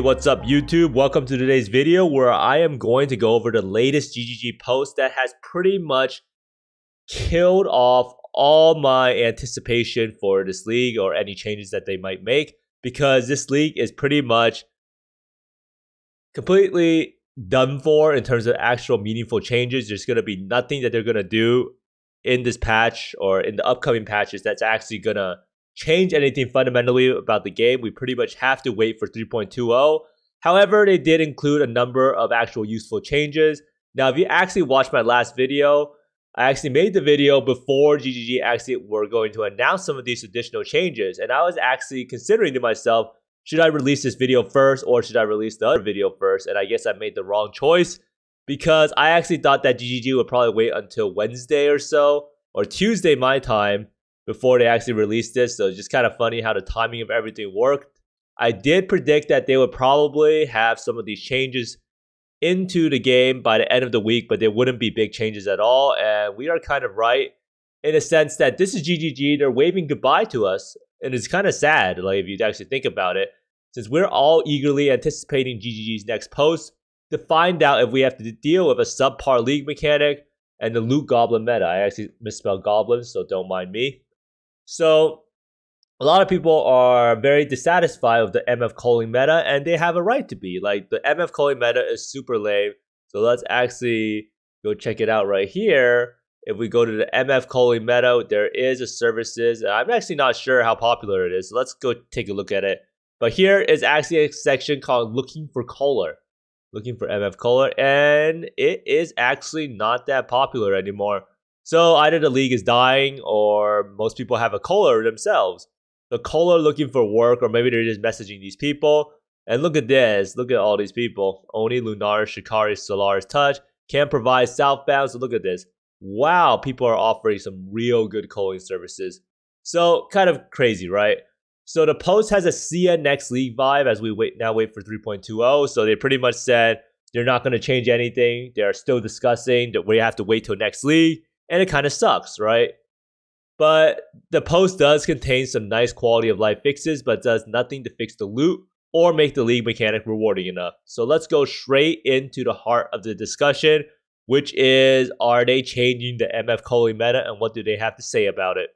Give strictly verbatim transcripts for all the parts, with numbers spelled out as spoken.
Hey, what's up YouTube? Welcome to today's video where I am going to go over the latest G G G post that has pretty much killed off all my anticipation for this league or any changes that they might make, because this league is pretty much completely done for in terms of actual meaningful changes. There's going to be nothing that they're going to do in this patch or in the upcoming patches that's actually going to change anything fundamentally about the game. We pretty much have to wait for three point two oh. However, they did include a number of actual useful changes. Now, if you actually watched my last video, I actually made the video before G G G actually were going to announce some of these additional changes. And I was actually considering to myself, should I release this video first or should I release the other video first? And I guess I made the wrong choice, because I actually thought that G G G would probably wait until Wednesday or so, or Tuesday my time, before they actually released this. So it's just kind of funny how the timing of everything worked. I did predict that they would probably have some of these changes into the game by the end of the week, but there wouldn't be big changes at all. And we are kind of right in a sense that this is G G G. They're waving goodbye to us. And it's kind of sad, like, if you actually think about it, since we're all eagerly anticipating G G G's next post to find out if we have to deal with a subpar league mechanic and the loot goblin meta. I actually misspelled goblins, so don't mind me. So a lot of people are very dissatisfied with the M F calling meta, and they have a right to be. Like, the M F calling meta is super lame. So let's actually go check it out right here. If we go to the M F calling meta, there is a services. I'm actually not sure how popular it is. So let's go take a look at it. But here is actually a section called Looking for Caller. Looking for M F caller, and it is actually not that popular anymore. So either the league is dying or most people have a caller themselves. The caller looking for work, or maybe they're just messaging these people. And look at this. Look at all these people. Oni, Lunar, Shikari, Solaris Touch can provide southbound. So look at this. Wow, people are offering some real good calling services. So kind of crazy, right? So the post has a see ya next league vibe as we wait now wait for three point two oh. So they pretty much said they're not going to change anything. They're still discussing that we have to wait till next league. And it kind of sucks, right? But the post does contain some nice quality of life fixes, but does nothing to fix the loot or make the league mechanic rewarding enough. So let's go straight into the heart of the discussion, which is, are they changing the M F calling meta and what do they have to say about it?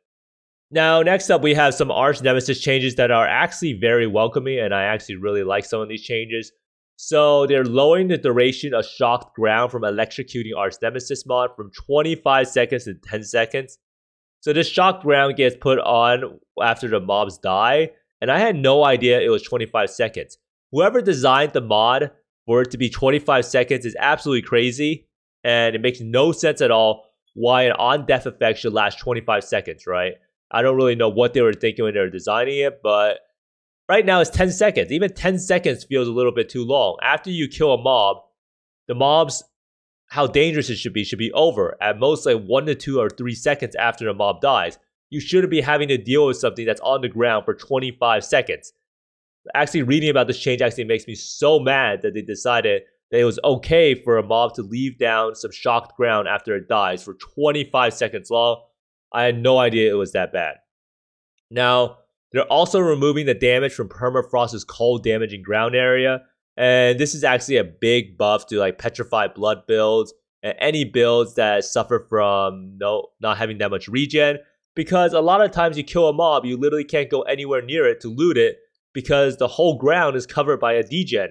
Now, next up, we have some Arch Nemesis changes that are actually very welcoming, and I actually really like some of these changes. So they're lowering the duration of Shocked Ground from electrocuting Arch Nemesis mod from twenty-five seconds to ten seconds. So this Shocked Ground gets put on after the mobs die, and I had no idea it was twenty-five seconds. Whoever designed the mod for it to be twenty-five seconds is absolutely crazy, and it makes no sense at all why an on-death effect should last twenty-five seconds, right? I don't really know what they were thinking when they were designing it, but right now, it's ten seconds. Even ten seconds feels a little bit too long. After you kill a mob, the mobs, how dangerous it should be, should be over. At most, like one to two or three seconds after the mob dies. You shouldn't be having to deal with something that's on the ground for twenty-five seconds. Actually, reading about this change actually makes me so mad that they decided that it was okay for a mob to leave down some shocked ground after it dies for twenty-five seconds long. I had no idea it was that bad. Now, they're also removing the damage from Permafrost's cold damage in ground area. And this is actually a big buff to like petrified blood builds and any builds that suffer from no not having that much regen. Because a lot of times you kill a mob, you literally can't go anywhere near it to loot it because the whole ground is covered by a degen.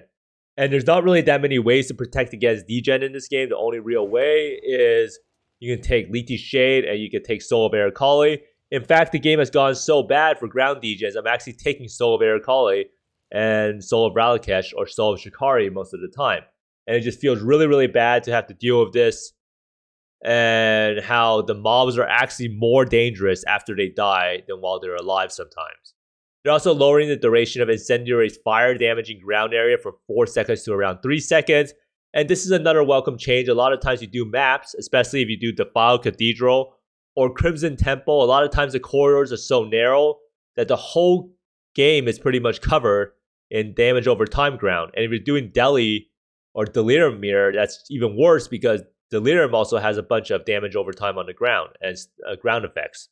And there's not really that many ways to protect against degen in this game. The only real way is you can take Leafy Shade and you can take Soul of Arakaali. In fact, the game has gone so bad for ground D Js, I'm actually taking Soul of Arakaali and Soul of Ralakesh or Soul of Shikari most of the time. And it just feels really, really bad to have to deal with this and how the mobs are actually more dangerous after they die than while they're alive sometimes. They're also lowering the duration of Incendiary's fire damage in ground area from four seconds to around three seconds. And this is another welcome change. A lot of times you do maps, especially if you do Defiled Cathedral or Crimson Temple, a lot of times the corridors are so narrow that the whole game is pretty much covered in damage over time ground. And if you're doing Delhi or Delirium Mirror, that's even worse because Delirium also has a bunch of damage over time on the ground and uh, ground effects.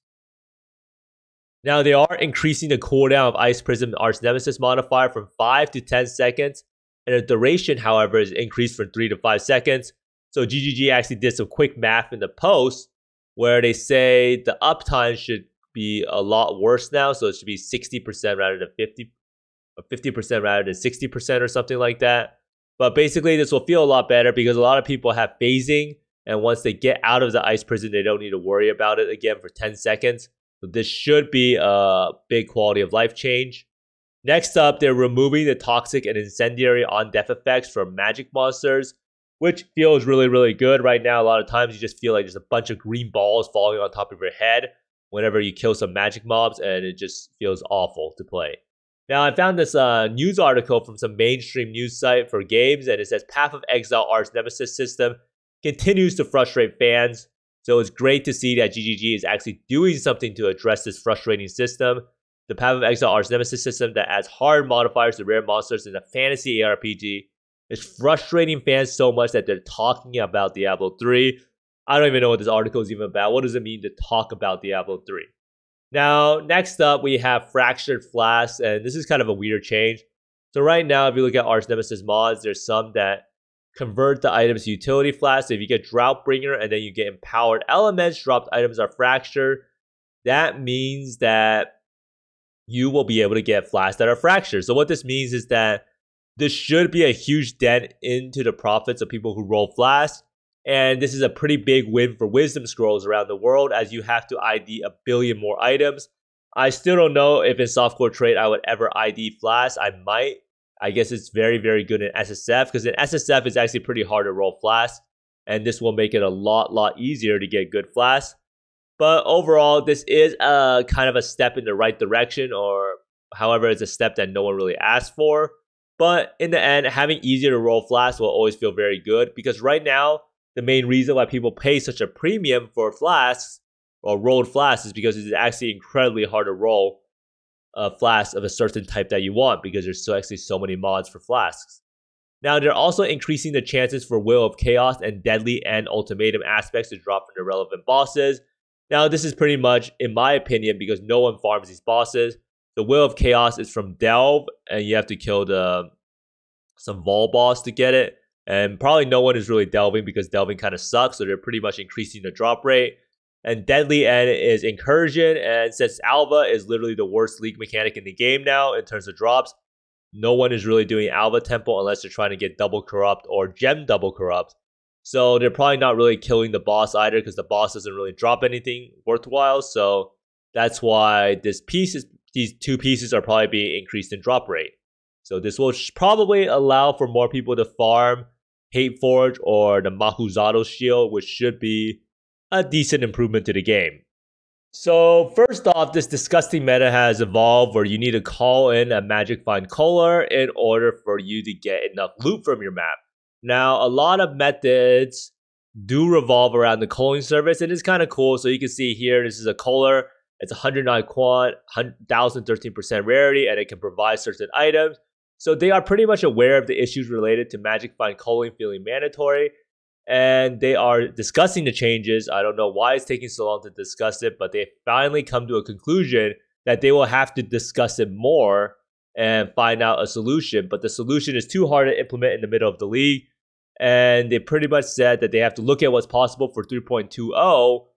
Now they are increasing the cooldown of Ice Prism Arch Nemesis modifier from five to ten seconds and the duration, however, is increased from three to five seconds. So G G G actually did some quick math in the post where they say the uptime should be a lot worse now, so it should be sixty percent rather than fifty, or fifty percent rather than sixty percent or something like that. But basically, this will feel a lot better because a lot of people have phasing, and once they get out of the ice prison, they don't need to worry about it again for ten seconds. So this should be a big quality of life change. Next up, they're removing the Toxic and Incendiary on death effects from magic monsters, which feels really, really good right now. A lot of times you just feel like there's a bunch of green balls falling on top of your head whenever you kill some magic mobs, and it just feels awful to play. Now, I found this uh, news article from some mainstream news site for games, and it says Path of Exile Arch Nemesis system continues to frustrate fans. So it's great to see that G G G is actually doing something to address this frustrating system. The Path of Exile Arch Nemesis system that adds hard modifiers to rare monsters in a fantasy A R P G is frustrating fans so much that they're talking about Diablo three. I don't even know what this article is even about. What does it mean to talk about Diablo three? Now, next up, we have Fractured Flask, and this is kind of a weird change. So right now, if you look at Arch Nemesis mods, there's some that convert the items to utility flasks. So if you get Droughtbringer and then you get Empowered Elements, dropped items are fractured. That means that you will be able to get flasks that are fractured. So what this means is that this should be a huge dent into the profits of people who roll flasks. And this is a pretty big win for Wisdom Scrolls around the world, as you have to I D a billion more items. I still don't know if in softcore trade I would ever I D flasks. I might. I guess it's very, very good in S S F, because in S S F it's actually pretty hard to roll flasks, and this will make it a lot, lot easier to get good flasks. But overall, this is a kind of a step in the right direction, or however, it's a step that no one really asked for. But in the end, having easier to roll flasks will always feel very good, because right now, the main reason why people pay such a premium for flasks or rolled flasks is because it's actually incredibly hard to roll a flask of a certain type that you want, because there's so actually so many mods for flasks. Now, they're also increasing the chances for Will of Chaos and Deadly End ultimatum aspects to drop from the relevant bosses. Now, this is pretty much, in my opinion, because no one farms these bosses. The Will of Chaos is from Delve, and you have to kill the some Vol boss to get it. And probably no one is really delving, because delving kind of sucks, so they're pretty much increasing the drop rate. And Deadly End is Incursion, and since Alva is literally the worst league mechanic in the game now in terms of drops, no one is really doing Alva Temple unless they're trying to get double corrupt or gem double corrupt. So they're probably not really killing the boss either, because the boss doesn't really drop anything worthwhile. So that's why this piece is, these two pieces are probably being increased in drop rate. So this will probably allow for more people to farm Hateforge or the Mahuzato shield, which should be a decent improvement to the game. So first off, this disgusting meta has evolved where you need to call in a magic find caller in order for you to get enough loot from your map. Now, a lot of methods do revolve around the calling service, and it's kind of cool. So you can see here, this is a caller. It's one hundred nine quant, one thousand thirteen percent rarity, and it can provide certain items. So they are pretty much aware of the issues related to magic find calling feeling mandatory, and they are discussing the changes. I don't know why it's taking so long to discuss it, but they finally come to a conclusion that they will have to discuss it more and find out a solution. But the solution is too hard to implement in the middle of the league, and they pretty much said that they have to look at what's possible for three point two oh,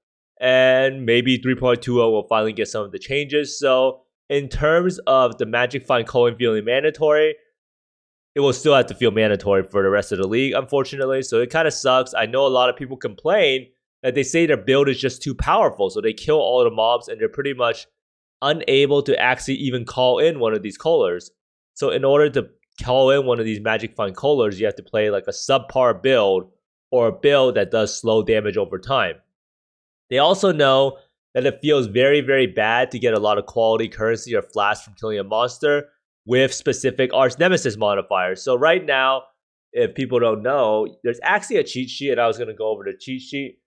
and maybe three point two oh will finally get some of the changes. So in terms of the magic find calling feeling mandatory, it will still have to feel mandatory for the rest of the league, unfortunately. So it kind of sucks. I know a lot of people complain that they say their build is just too powerful, so they kill all the mobs and they're pretty much unable to actually even call in one of these callers. So in order to call in one of these magic find callers, you have to play like a subpar build or a build that does slow damage over time. They also know that it feels very, very bad to get a lot of quality currency or flask from killing a monster with specific Arch Nemesis modifiers. So right now, if people don't know, there's actually a cheat sheet, and I was going to go over the cheat sheet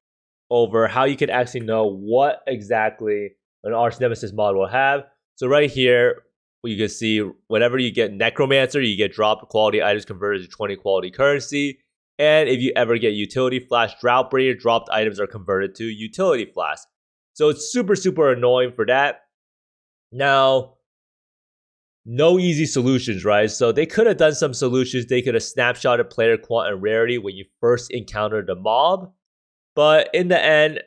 over how you can actually know what exactly an Arch Nemesis mod will have. So right here, you can see whenever you get Necromancer, you get dropped quality items converted to twenty quality currency. And if you ever get Utility Flash Droughtbringer, dropped items are converted to Utility Flash. So it's super, super annoying for that. Now, no easy solutions, right? So they could have done some solutions. They could have snapshotted player quant and rarity when you first encounter the mob. But in the end,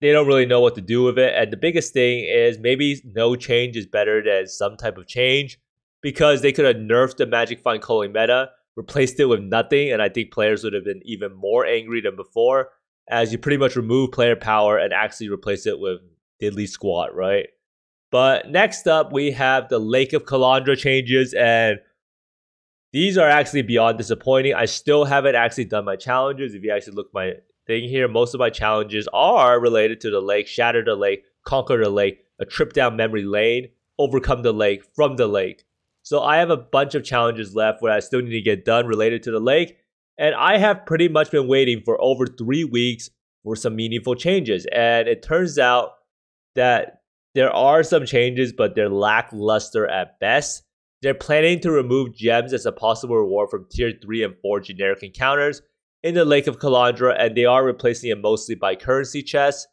they don't really know what to do with it. And the biggest thing is maybe no change is better than some type of change, because they could have nerfed the Magic Find Calling meta, replaced it with nothing, and I think players would have been even more angry than before, as you pretty much remove player power and actually replace it with diddly squat, right? But next up, we have the Lake of Kalandra changes, and these are actually beyond disappointing. I still haven't actually done my challenges. If you actually look at my thing here, most of my challenges are related to the lake: shatter the lake, conquer the lake, a trip down memory lane, overcome the lake, from the lake. So I have a bunch of challenges left where I still need to get done related to the lake. And I have pretty much been waiting for over three weeks for some meaningful changes. And it turns out that there are some changes, but they're lackluster at best. They're planning to remove gems as a possible reward from tier three and four generic encounters in the Lake of Kalandra, and they are replacing it mostly by currency chests.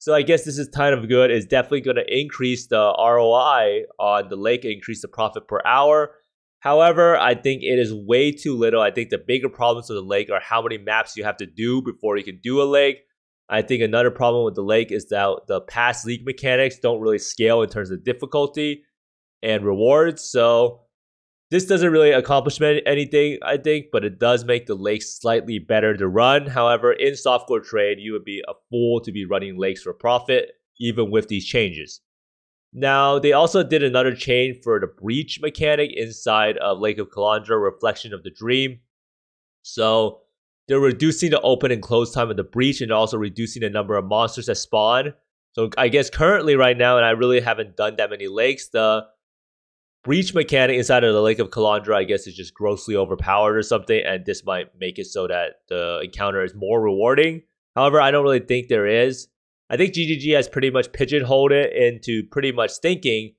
So I guess this is kind of good. It's definitely going to increase the R O I on the lake, increase the profit per hour. However, I think it is way too little. I think the bigger problems with the lake are how many maps you have to do before you can do a lake. I think another problem with the lake is that the past league mechanics don't really scale in terms of difficulty and rewards. So this doesn't really accomplish anything, I think, but it does make the lake slightly better to run. However, in softcore trade, you would be a fool to be running lakes for profit, even with these changes. Now, they also did another change for the breach mechanic inside of Lake of Kalandra, Reflection of the Dream. So they're reducing the open and close time of the breach, and also reducing the number of monsters that spawn. So I guess currently right now, and I really haven't done that many lakes, the breach mechanic inside of the Lake of Kalandra, I guess, is just grossly overpowered or something, and this might make it so that the encounter is more rewarding. However, I don't really think there is. I think G G G has pretty much pigeonholed it into pretty much thinking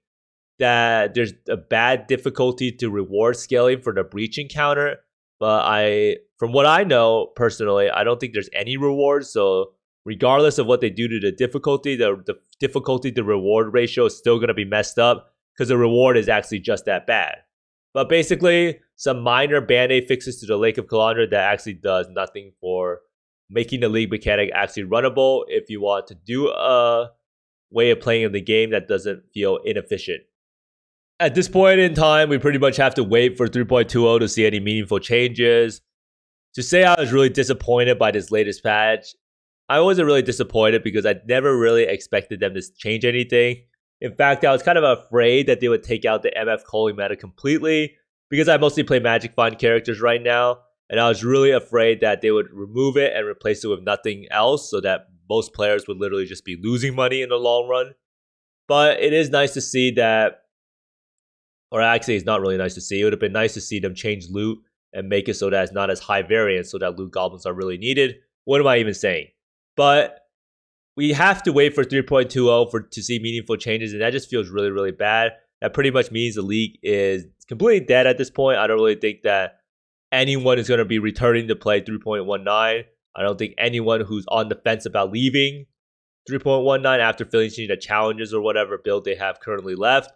that there's a bad difficulty to reward scaling for the breach encounter. But I, from what I know personally, I don't think there's any reward. So regardless of what they do to the difficulty, the, the difficulty to reward ratio is still going to be messed up, because the reward is actually just that bad. But basically, some minor band-aid fixes to the Lake of Kalandra that actually does nothing for making the league mechanic actually runnable if you want to do a way of playing in the game that doesn't feel inefficient. At this point in time, we pretty much have to wait for three point two oh to see any meaningful changes. To say I was really disappointed by this latest patch, I wasn't really disappointed because I never really expected them to change anything. In fact, I was kind of afraid that they would take out the M F calling meta completely, because I mostly play Magic Find characters right now. And I was really afraid that they would remove it and replace it with nothing else, so that most players would literally just be losing money in the long run. But it is nice to see that, or actually it's not really nice to see. It would have been nice to see them change loot and make it so that it's not as high variance, so that loot goblins are really needed. What am I even saying? But we have to wait for three point two oh for to see meaningful changes, and that just feels really, really bad. That pretty much means the league is completely dead at this point. I don't really think that anyone is going to be returning to play three point one nine. I don't think anyone who's on the fence about leaving three point one nine after finishing the challenges or whatever build they have currently left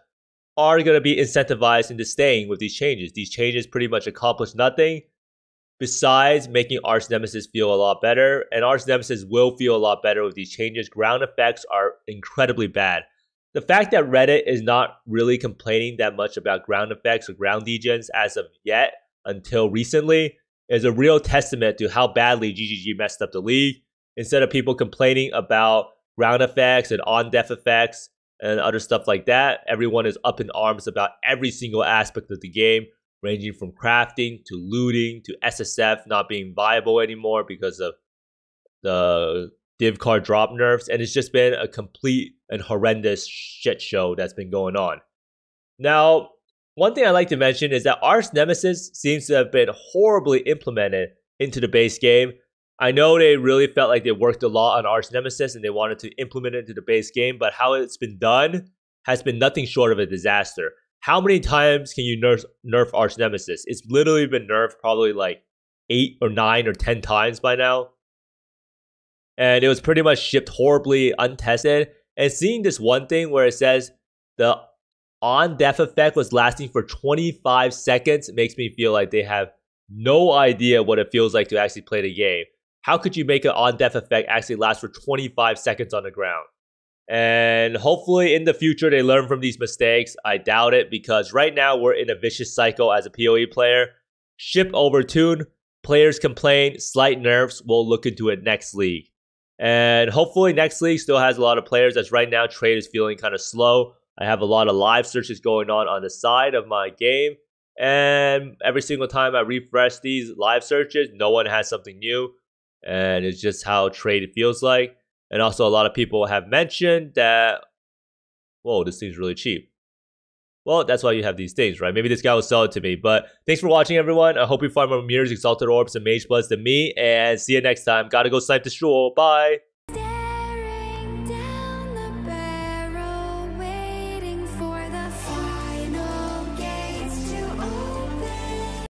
are going to be incentivized into staying with these changes. These changes pretty much accomplish nothing besides making Arch Nemesis feel a lot better. And Arch Nemesis will feel a lot better with these changes. Ground effects are incredibly bad. The fact that Reddit is not really complaining that much about ground effects or ground degens as of yet, until recently, is a real testament to how badly G G G messed up the league. Instead of people complaining about ground effects and on-depth effects and other stuff like that, everyone is up in arms about every single aspect of the game, ranging from crafting to looting to S S F not being viable anymore because of the div card drop nerfs. And it's just been a complete and horrendous shit show that's been going on. Now, one thing I like to mention is that Arch Nemesis seems to have been horribly implemented into the base game. I know they really felt like they worked a lot on Arch Nemesis and they wanted to implement it into the base game, but how it's been done has been nothing short of a disaster. How many times can you nerf, nerf Arch Nemesis? It's literally been nerfed probably like eight or nine or ten times by now. And it was pretty much shipped horribly untested. And seeing this one thing where it says the on death effect was lasting for twenty-five seconds. It makes me feel like they have no idea what it feels like to actually play the game. How could you make an on death effect actually last for twenty-five seconds on the ground? And hopefully in the future they learn from these mistakes. I doubt it, because right now we're in a vicious cycle as a P O E player. Ship overtuned, players complain, slight nerfs, we'll look into it next league. And hopefully next league still has a lot of players, as right now trade is feeling kind of slow. I have a lot of live searches going on on the side of my game. And every single time I refresh these live searches, no one has something new. And it's just how trade feels like. And also a lot of people have mentioned that, whoa, this thing's really cheap. Well, that's why you have these things, right? Maybe this guy will sell it to me. But thanks for watching, everyone. I hope you find more Mirrors, Exalted Orbs, and Mage Bloods than me. And see you next time. Gotta go snipe the shul. Bye.